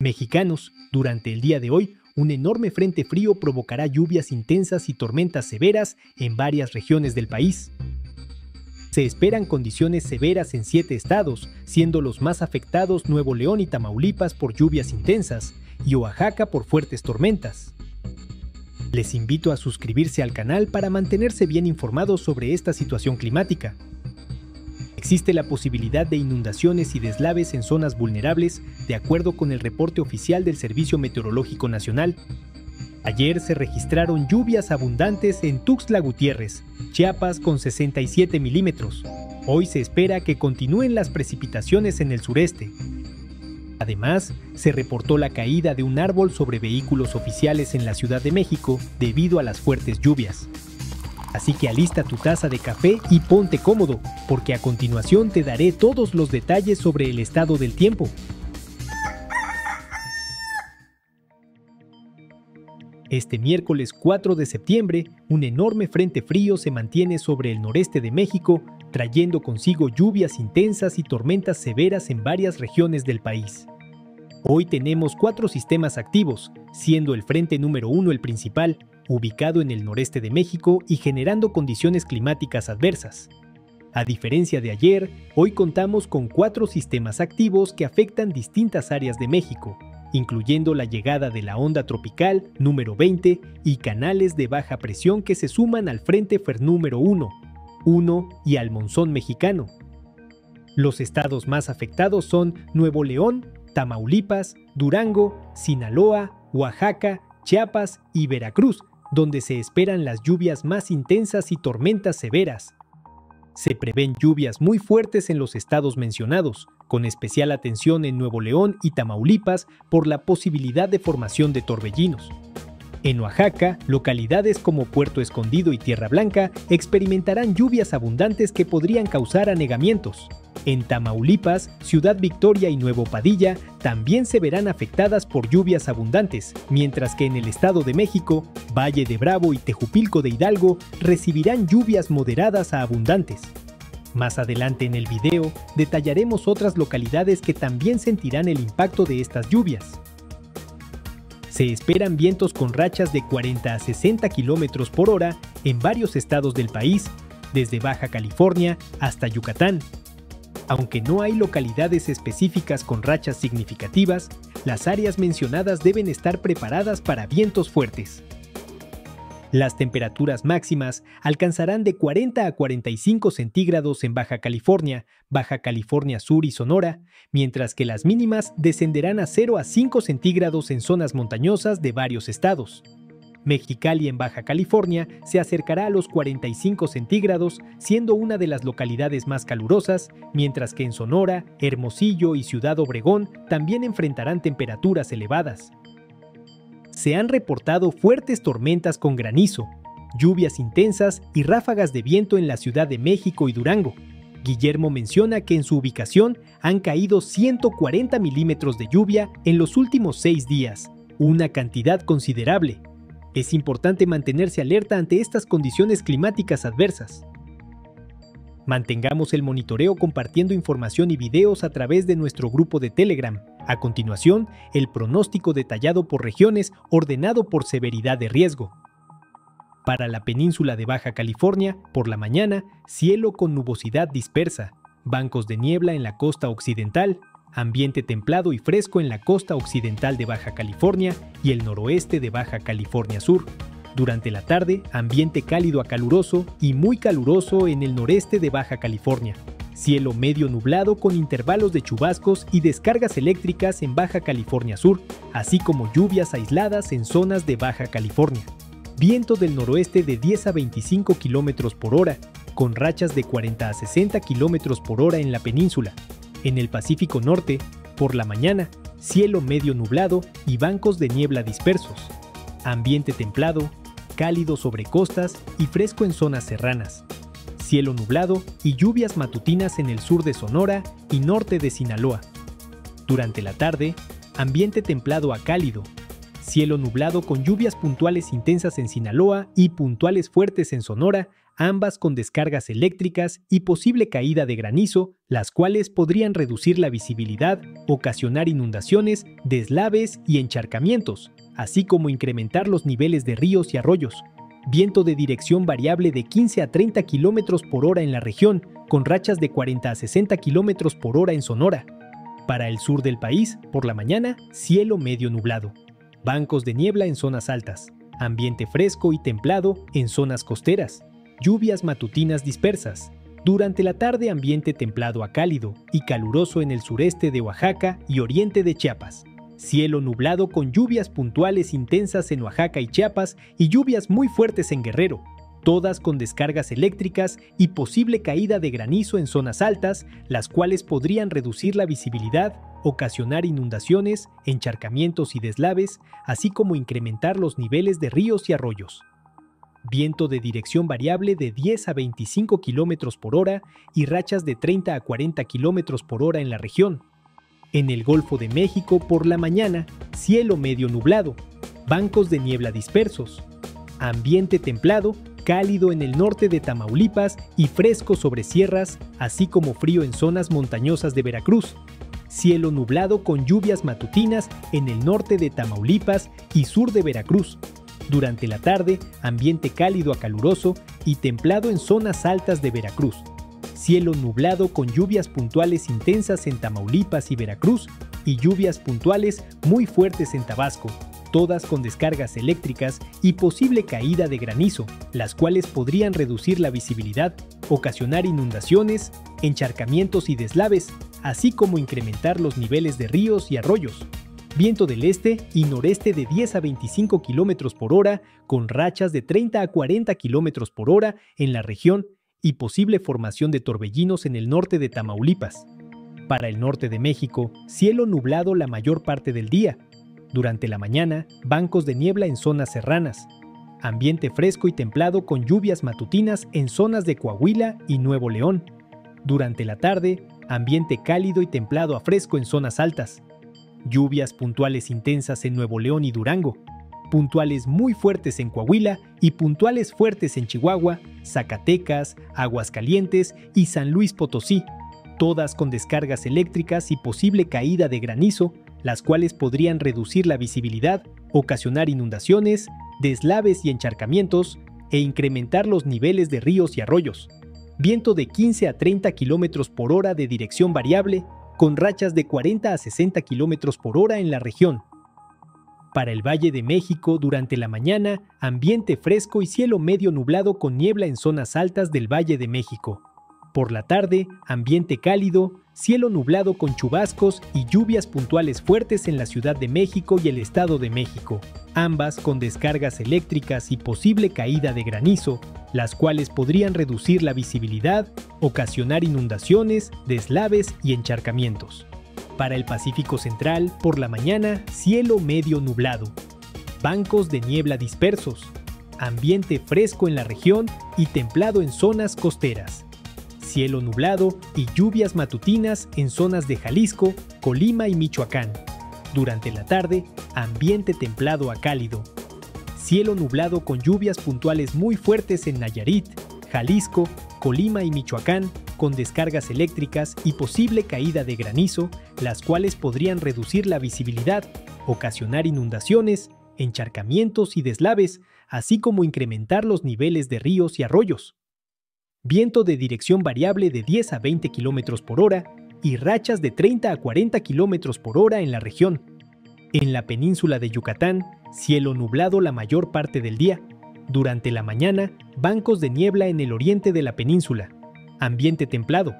Mexicanos, durante el día de hoy, un enorme frente frío provocará lluvias intensas y tormentas severas en varias regiones del país. Se esperan condiciones severas en 7 estados, siendo los más afectados Nuevo León y Tamaulipas por lluvias intensas y Oaxaca por fuertes tormentas. Les invito a suscribirse al canal para mantenerse bien informados sobre esta situación climática. Existe la posibilidad de inundaciones y deslaves en zonas vulnerables, de acuerdo con el reporte oficial del Servicio Meteorológico Nacional. Ayer se registraron lluvias abundantes en Tuxtla Gutiérrez, Chiapas, con 67 milímetros. Hoy se espera que continúen las precipitaciones en el sureste. Además, se reportó la caída de un árbol sobre vehículos oficiales en la Ciudad de México debido a las fuertes lluvias. Así que alista tu taza de café y ponte cómodo, porque a continuación te daré todos los detalles sobre el estado del tiempo. Este miércoles 4 de septiembre, un enorme frente frío se mantiene sobre el noreste de México, trayendo consigo lluvias intensas y tormentas severas en varias regiones del país. Hoy tenemos 4 sistemas activos, siendo el frente número 1 el principal, ubicado en el noreste de México y generando condiciones climáticas adversas. A diferencia de ayer, hoy contamos con 4 sistemas activos que afectan distintas áreas de México, incluyendo la llegada de la onda tropical número 20 y canales de baja presión que se suman al frente FER número 1 y al monzón mexicano. Los estados más afectados son Nuevo León, Tamaulipas, Durango, Sinaloa, Oaxaca, Chiapas y Veracruz, donde se esperan las lluvias más intensas y tormentas severas. Se prevén lluvias muy fuertes en los estados mencionados, con especial atención en Nuevo León y Tamaulipas por la posibilidad de formación de torbellinos. En Oaxaca, localidades como Puerto Escondido y Tierra Blanca experimentarán lluvias abundantes que podrían causar anegamientos. En Tamaulipas, Ciudad Victoria y Nuevo Padilla también se verán afectadas por lluvias abundantes, mientras que en el Estado de México, Valle de Bravo y Tejupilco de Hidalgo recibirán lluvias moderadas a abundantes. Más adelante en el video, detallaremos otras localidades que también sentirán el impacto de estas lluvias. Se esperan vientos con rachas de 40 a 60 km por hora en varios estados del país, desde Baja California hasta Yucatán. Aunque no hay localidades específicas con rachas significativas, las áreas mencionadas deben estar preparadas para vientos fuertes. Las temperaturas máximas alcanzarán de 40 a 45 centígrados en Baja California Sur y Sonora, mientras que las mínimas descenderán a 0 a 5 centígrados en zonas montañosas de varios estados. Mexicali en Baja California se acercará a los 45 centígrados, siendo una de las localidades más calurosas, mientras que en Sonora, Hermosillo y Ciudad Obregón también enfrentarán temperaturas elevadas. Se han reportado fuertes tormentas con granizo, lluvias intensas y ráfagas de viento en la Ciudad de México y Durango. Guillermo menciona que en su ubicación han caído 140 milímetros de lluvia en los últimos 6 días, una cantidad considerable. Es importante mantenerse alerta ante estas condiciones climáticas adversas. Mantengamos el monitoreo compartiendo información y videos a través de nuestro grupo de Telegram. A continuación, el pronóstico detallado por regiones, ordenado por severidad de riesgo. Para la península de Baja California, por la mañana, cielo con nubosidad dispersa, bancos de niebla en la costa occidental, ambiente templado y fresco en la costa occidental de Baja California y el noroeste de Baja California Sur. Durante la tarde, ambiente cálido a caluroso y muy caluroso en el noreste de Baja California. Cielo medio nublado con intervalos de chubascos y descargas eléctricas en Baja California Sur, así como lluvias aisladas en zonas de Baja California. Viento del noroeste de 10 a 25 km por hora, con rachas de 40 a 60 km por hora en la península. En el Pacífico Norte, por la mañana, cielo medio nublado y bancos de niebla dispersos. Ambiente templado, cálido sobre costas y fresco en zonas serranas. Cielo nublado y lluvias matutinas en el sur de Sonora y norte de Sinaloa. Durante la tarde, ambiente templado a cálido. Cielo nublado con lluvias puntuales intensas en Sinaloa y puntuales fuertes en Sonora, ambas con descargas eléctricas y posible caída de granizo, las cuales podrían reducir la visibilidad, ocasionar inundaciones, deslaves y encharcamientos, así como incrementar los niveles de ríos y arroyos. Viento de dirección variable de 15 a 30 km por hora en la región, con rachas de 40 a 60 km por hora en Sonora. Para el sur del país, por la mañana, cielo medio nublado. Bancos de niebla en zonas altas. Ambiente fresco y templado en zonas costeras. Lluvias matutinas dispersas. Durante la tarde, ambiente templado a cálido y caluroso en el sureste de Oaxaca y oriente de Chiapas. Cielo nublado con lluvias puntuales intensas en Oaxaca y Chiapas y lluvias muy fuertes en Guerrero, todas con descargas eléctricas y posible caída de granizo en zonas altas, las cuales podrían reducir la visibilidad, ocasionar inundaciones, encharcamientos y deslaves, así como incrementar los niveles de ríos y arroyos. Viento de dirección variable de 10 a 25 km por hora y rachas de 30 a 40 km por hora en la región. En el Golfo de México, por la mañana, cielo medio nublado, bancos de niebla dispersos, ambiente templado, cálido en el norte de Tamaulipas y fresco sobre sierras, así como frío en zonas montañosas de Veracruz. Cielo nublado con lluvias matutinas en el norte de Tamaulipas y sur de Veracruz. Durante la tarde, ambiente cálido a caluroso y templado en zonas altas de Veracruz. Cielo nublado con lluvias puntuales intensas en Tamaulipas y Veracruz y lluvias puntuales muy fuertes en Tabasco, todas con descargas eléctricas y posible caída de granizo, las cuales podrían reducir la visibilidad, ocasionar inundaciones, encharcamientos y deslaves, así como incrementar los niveles de ríos y arroyos. Viento del este y noreste de 10 a 25 km por hora con rachas de 30 a 40 km por hora en la región y posible formación de torbellinos en el norte de Tamaulipas. Para el norte de México, cielo nublado la mayor parte del día. Durante la mañana, bancos de niebla en zonas serranas. Ambiente fresco y templado con lluvias matutinas en zonas de Coahuila y Nuevo León. Durante la tarde, ambiente cálido y templado a fresco en zonas altas. Lluvias puntuales intensas en Nuevo León y Durango. Puntuales muy fuertes en Coahuila y puntuales fuertes en Chihuahua, Zacatecas, Aguascalientes y San Luis Potosí, todas con descargas eléctricas y posible caída de granizo, las cuales podrían reducir la visibilidad, ocasionar inundaciones, deslaves y encharcamientos, e incrementar los niveles de ríos y arroyos. Viento de 15 a 30 km por hora de dirección variable, con rachas de 40 a 60 km por hora en la región. Para el Valle de México, durante la mañana, ambiente fresco y cielo medio nublado con niebla en zonas altas del Valle de México. Por la tarde, ambiente cálido, cielo nublado con chubascos y lluvias puntuales fuertes en la Ciudad de México y el Estado de México, ambas con descargas eléctricas y posible caída de granizo, las cuales podrían reducir la visibilidad, ocasionar inundaciones, deslaves y encharcamientos. Para el Pacífico Central, por la mañana, cielo medio nublado. Bancos de niebla dispersos. Ambiente fresco en la región y templado en zonas costeras. Cielo nublado y lluvias matutinas en zonas de Jalisco, Colima y Michoacán. Durante la tarde, ambiente templado a cálido. Cielo nublado con lluvias puntuales muy fuertes en Nayarit, Jalisco, Colima y Michoacán, con descargas eléctricas y posible caída de granizo, las cuales podrían reducir la visibilidad, ocasionar inundaciones, encharcamientos y deslaves, así como incrementar los niveles de ríos y arroyos. Viento de dirección variable de 10 a 20 km por hora y rachas de 30 a 40 km por hora en la región. En la península de Yucatán, cielo nublado la mayor parte del día. Durante la mañana, bancos de niebla en el oriente de la península. Ambiente templado.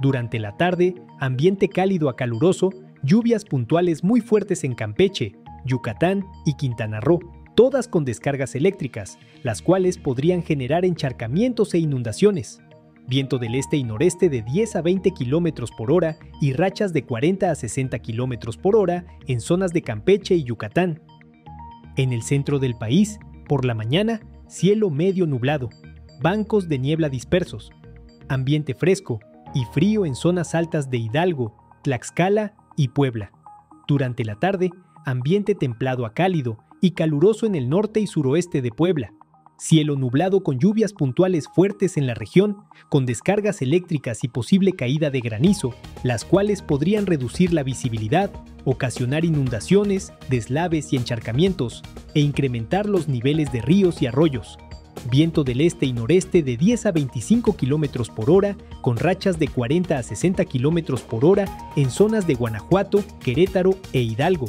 Durante la tarde, ambiente cálido a caluroso, lluvias puntuales muy fuertes en Campeche, Yucatán y Quintana Roo, todas con descargas eléctricas, las cuales podrían generar encharcamientos e inundaciones. Viento del este y noreste de 10 a 20 km por hora y rachas de 40 a 60 km por hora en zonas de Campeche y Yucatán. En el centro del país, por la mañana, cielo medio nublado, bancos de niebla dispersos. Ambiente fresco y frío en zonas altas de Hidalgo, Tlaxcala y Puebla. Durante la tarde, ambiente templado a cálido y caluroso en el norte y suroeste de Puebla. Cielo nublado con lluvias puntuales fuertes en la región, con descargas eléctricas y posible caída de granizo, las cuales podrían reducir la visibilidad, ocasionar inundaciones, deslaves y encharcamientos, e incrementar los niveles de ríos y arroyos. Viento del este y noreste de 10 a 25 km por hora, con rachas de 40 a 60 km por hora en zonas de Guanajuato, Querétaro e Hidalgo.